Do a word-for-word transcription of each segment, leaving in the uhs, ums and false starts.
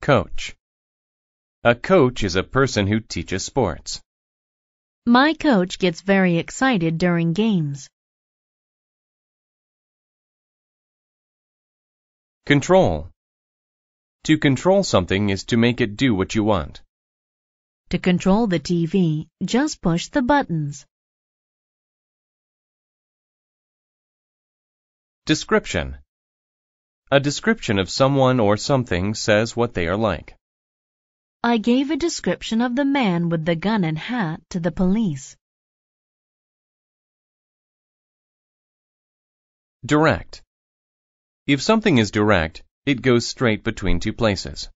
Coach. A coach is a person who teaches sports. My coach gets very excited during games. Control. To control something is to make it do what you want. To control the T V, just push the buttons. Description. A description of someone or something says what they are like. I gave a description of the man with the gun and hat to the police. Direct. If something is direct, it goes straight between two places.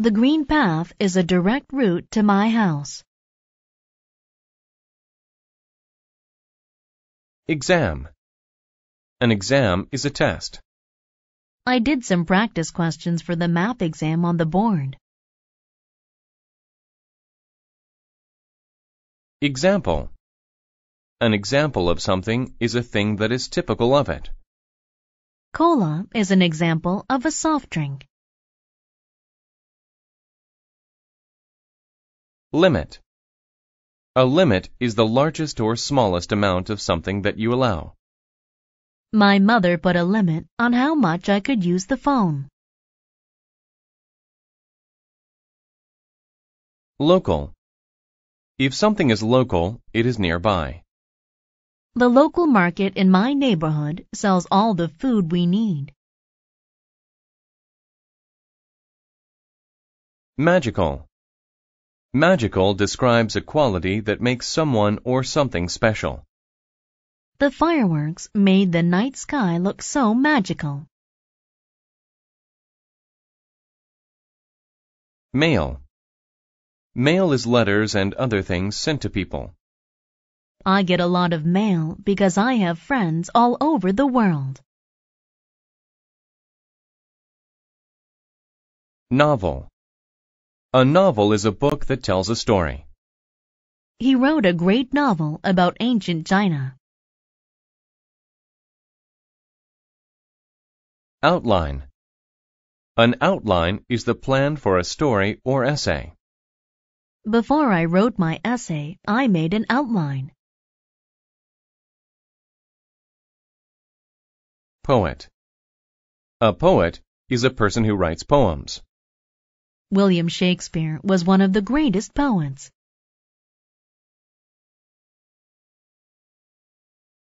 The green path is a direct route to my house. Exam. An exam is a test. I did some practice questions for the math exam on the board. Example. An example of something is a thing that is typical of it. Cola is an example of a soft drink. Limit. A limit is the largest or smallest amount of something that you allow. My mother put a limit on how much I could use the phone. Local. If something is local, it is nearby. The local market in my neighborhood sells all the food we need. Magical. Magical describes a quality that makes someone or something special. The fireworks made the night sky look so magical. Mail. Mail is letters and other things sent to people. I get a lot of mail because I have friends all over the world. Novel. A novel is a book that tells a story. He wrote a great novel about ancient China. Outline. An outline is the plan for a story or essay. Before I wrote my essay, I made an outline. Poet. A poet is a person who writes poems. William Shakespeare was one of the greatest poets.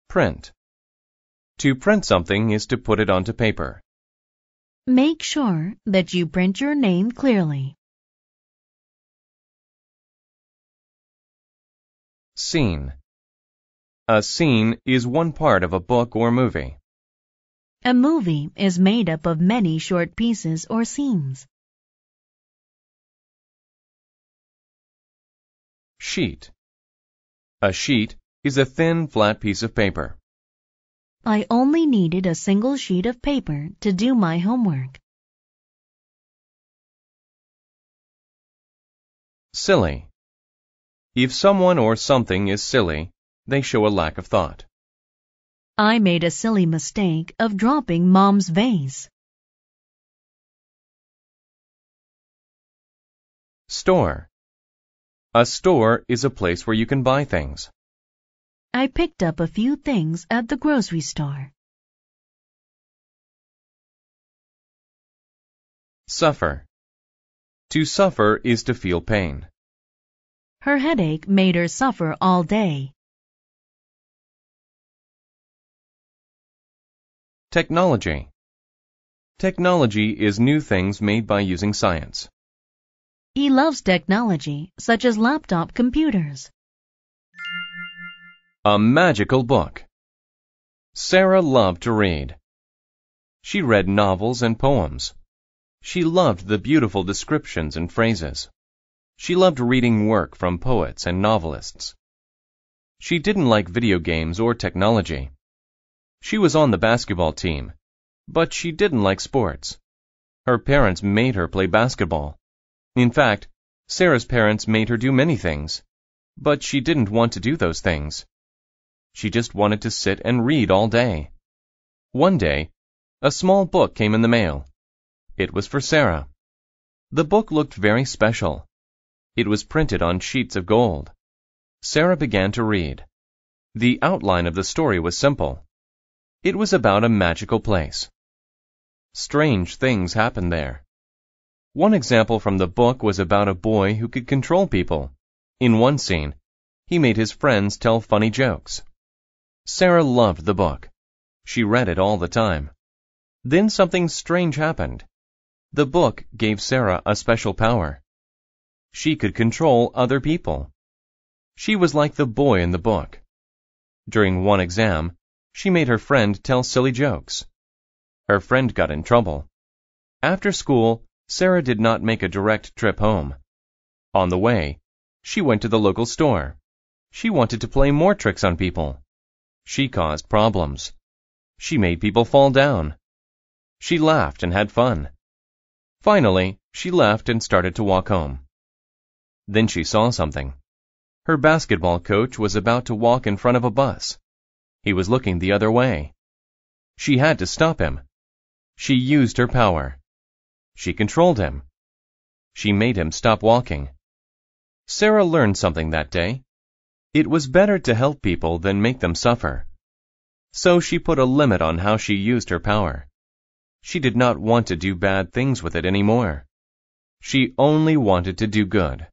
Print. To print something is to put it onto paper. Make sure that you print your name clearly. Scene. A scene is one part of a book or movie. A movie is made up of many short pieces or scenes. Sheet. A sheet is a thin, flat piece of paper. I only needed a single sheet of paper to do my homework. Silly. If someone or something is silly, they show a lack of thought. I made a silly mistake of dropping Mom's vase. Store. A store is a place where you can buy things. I picked up a few things at the grocery store. Suffer. To suffer is to feel pain. Her headache made her suffer all day. Technology. Technology is new things made by using science. He loves technology, such as laptop computers. A magical book. Sarah loved to read. She read novels and poems. She loved the beautiful descriptions and phrases. She loved reading work from poets and novelists. She didn't like video games or technology. She was on the basketball team, but she didn't like sports. Her parents made her play basketball. In fact, Sarah's parents made her do many things, But she didn't want to do those things. She just wanted to sit and read all day. One day, a small book came in the mail. It was for Sarah. The book looked very special. It was printed on sheets of gold. Sarah began to read. The outline of the story was simple. It was about a magical place. Strange things happened there. One example from the book was about a boy who could control people. In one scene, he made his friends tell funny jokes. Sarah loved the book. She read it all the time. Then something strange happened. The book gave Sarah a special power. She could control other people. She was like the boy in the book. During one exam, she made her friend tell silly jokes. Her friend got in trouble. After school, Sarah did not make a direct trip home. On the way, she went to the local store. She wanted to play more tricks on people. She caused problems. She made people fall down. She laughed and had fun. Finally, she left and started to walk home. Then she saw something. Her basketball coach was about to walk in front of a bus. He was looking the other way. She had to stop him. She used her power. She controlled him. She made him stop walking. Sarah learned something that day. It was better to help people than make them suffer. So she put a limit on how she used her power. She did not want to do bad things with it anymore. She only wanted to do good.